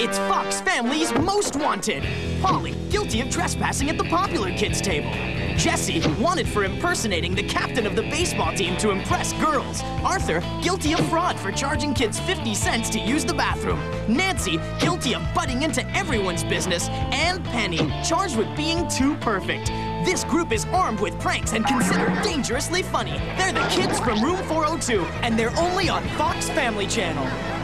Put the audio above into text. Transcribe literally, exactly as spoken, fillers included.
It's Fox Family's Most Wanted. Polly, guilty of trespassing at the popular kids' table. Jesse, wanted for impersonating the captain of the baseball team to impress girls. Arthur, guilty of fraud for charging kids fifty cents to use the bathroom. Nancy, guilty of butting into everyone's business. And Penny, charged with being too perfect. This group is armed with pranks and considered dangerously funny. They're the Kids from Room four oh two, and they're only on Fox Family Channel.